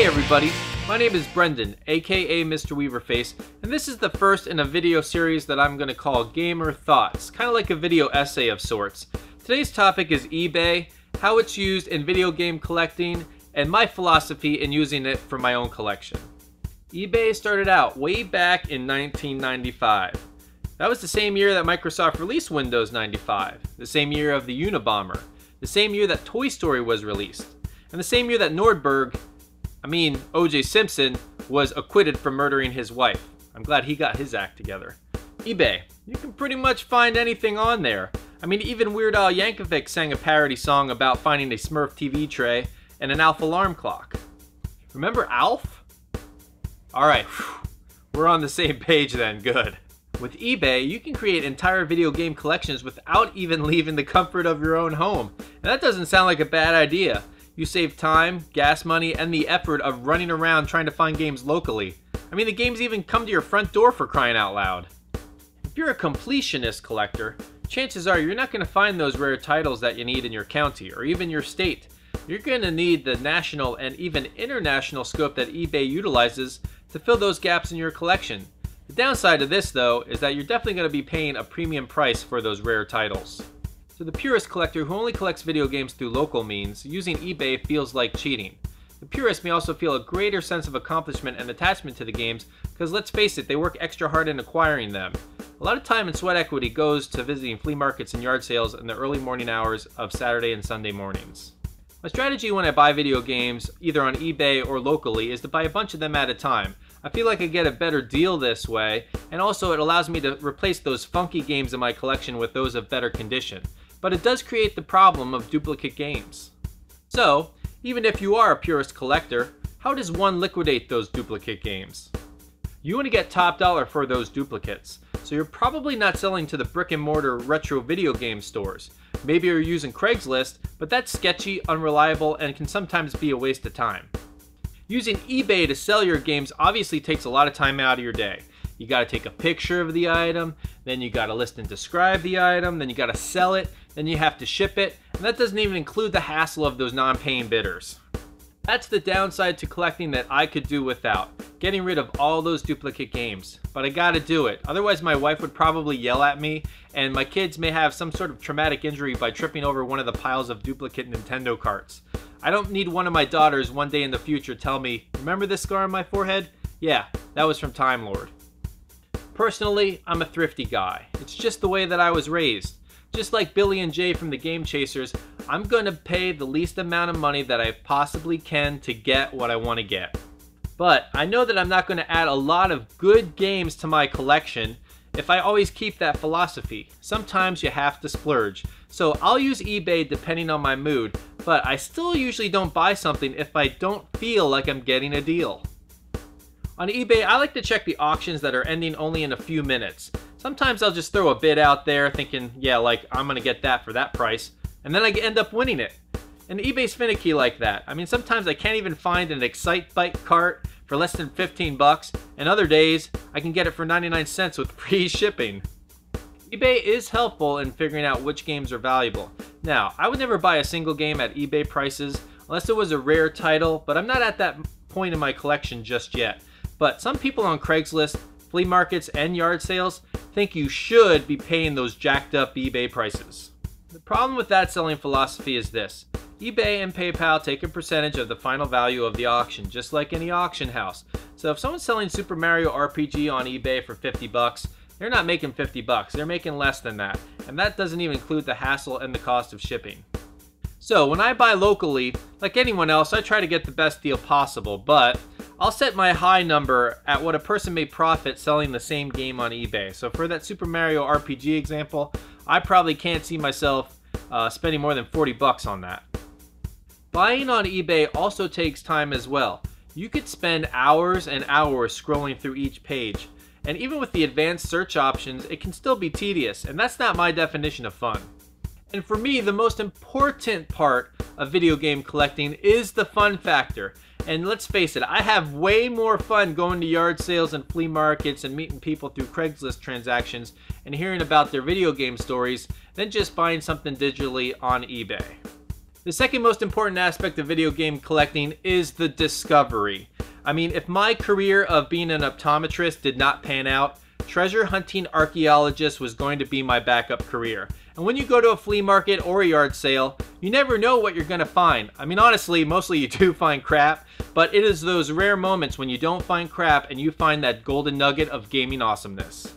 Hey everybody, my name is Brendan, aka Mr. Weaverface, and this is the first in a video series that I'm going to call Gamer Thoughts, kind of like a video essay of sorts. Today's topic is eBay, how it's used in video game collecting, and my philosophy in using it for my own collection. eBay started out way back in 1995. That was the same year that Microsoft released Windows 95, the same year of the Unabomber, the same year that Toy Story was released, and the same year that O.J. Simpson was acquitted for murdering his wife. I'm glad he got his act together. eBay, you can pretty much find anything on there. I mean, even Weird Al Yankovic sang a parody song about finding a Smurf TV tray and an Alf alarm clock. Remember Alf? Alright, we're on the same page then, good. With eBay, you can create entire video game collections without even leaving the comfort of your own home. And that doesn't sound like a bad idea. You save time, gas money, and the effort of running around trying to find games locally. I mean, the games even come to your front door, for crying out loud. If you're a completionist collector, chances are you're not going to find those rare titles that you need in your county or even your state. You're going to need the national and even international scope that eBay utilizes to fill those gaps in your collection. The downside of this, though, is that you're definitely going to be paying a premium price for those rare titles. So the purist collector who only collects video games through local means, using eBay feels like cheating. The purist may also feel a greater sense of accomplishment and attachment to the games because, let's face it, they work extra hard in acquiring them. A lot of time and sweat equity goes to visiting flea markets and yard sales in the early morning hours of Saturday and Sunday mornings. My strategy when I buy video games, either on eBay or locally, is to buy a bunch of them at a time. I feel like I get a better deal this way, and also it allows me to replace those funky games in my collection with those of better condition. But it does create the problem of duplicate games. So, even if you are a purist collector, how does one liquidate those duplicate games? You want to get top dollar for those duplicates, so you're probably not selling to the brick and mortar retro video game stores. Maybe you're using Craigslist, but that's sketchy, unreliable, and can sometimes be a waste of time. Using eBay to sell your games obviously takes a lot of time out of your day. You gotta take a picture of the item, then you gotta list and describe the item, then you gotta sell it, then you have to ship it, and that doesn't even include the hassle of those non-paying bidders. That's the downside to collecting that I could do without, getting rid of all those duplicate games. But I gotta do it, otherwise my wife would probably yell at me, and my kids may have some sort of traumatic injury by tripping over one of the piles of duplicate Nintendo carts. I don't need one of my daughters one day in the future tell me, "Remember this scar on my forehead? Yeah, that was from Time Lord." Personally, I'm a thrifty guy. It's just the way that I was raised. Just like Billy and Jay from the Game Chasers, I'm going to pay the least amount of money that I possibly can to get what I want to get. But I know that I'm not going to add a lot of good games to my collection if I always keep that philosophy. Sometimes you have to splurge. So I'll use eBay depending on my mood, but I still usually don't buy something if I don't feel like I'm getting a deal. On eBay, I like to check the auctions that are ending only in a few minutes. Sometimes I'll just throw a bid out there thinking, yeah, like, I'm gonna get that for that price, and then I end up winning it. And eBay's finicky like that. I mean, sometimes I can't even find an Excitebike cart for less than 15 bucks, and other days, I can get it for 99 cents with free shipping. eBay is helpful in figuring out which games are valuable. Now, I would never buy a single game at eBay prices, unless it was a rare title, but I'm not at that point in my collection just yet. But some people on Craigslist, flea markets, and yard sales think you should be paying those jacked up eBay prices. The problem with that selling philosophy is this. eBay and PayPal take a percentage of the final value of the auction, just like any auction house. So if someone's selling Super Mario RPG on eBay for 50 bucks, they're not making 50 bucks, they're making less than that. And that doesn't even include the hassle and the cost of shipping. So when I buy locally, like anyone else, I try to get the best deal possible, but I'll set my high number at what a person may profit selling the same game on eBay. So for that Super Mario RPG example, I probably can't see myself spending more than 40 bucks on that. Buying on eBay also takes time as well. You could spend hours and hours scrolling through each page. And even with the advanced search options, it can still be tedious, and that's not my definition of fun. And for me, the most important part of video game collecting is the fun factor. And let's face it, I have way more fun going to yard sales and flea markets and meeting people through Craigslist transactions and hearing about their video game stories than just buying something digitally on eBay. The second most important aspect of video game collecting is the discovery. I mean, if my career of being an optometrist did not pan out, treasure hunting archaeologist was going to be my backup career. And when you go to a flea market or a yard sale, you never know what you're going to find. I mean, honestly, mostly you do find crap, but it is those rare moments when you don't find crap and you find that golden nugget of gaming awesomeness.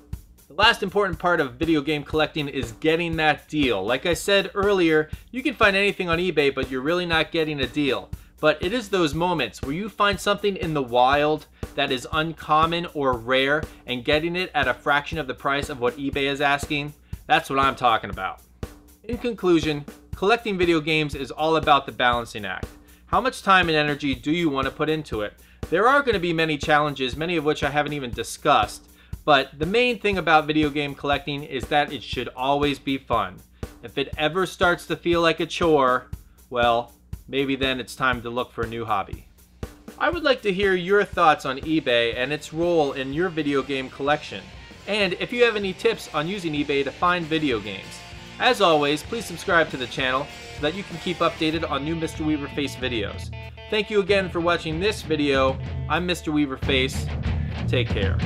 The last important part of video game collecting is getting that deal. Like I said earlier, you can find anything on eBay, but you're really not getting a deal. But it is those moments where you find something in the wild that is uncommon or rare and getting it at a fraction of the price of what eBay is asking. That's what I'm talking about. In conclusion, collecting video games is all about the balancing act. How much time and energy do you want to put into it? There are going to be many challenges, many of which I haven't even discussed. But the main thing about video game collecting is that it should always be fun. If it ever starts to feel like a chore, well, maybe then it's time to look for a new hobby. I would like to hear your thoughts on eBay and its role in your video game collection. And if you have any tips on using eBay to find video games. As always, please subscribe to the channel so that you can keep updated on new Mr. Weaverface videos. Thank you again for watching this video. I'm Mr. Weaverface. Take care.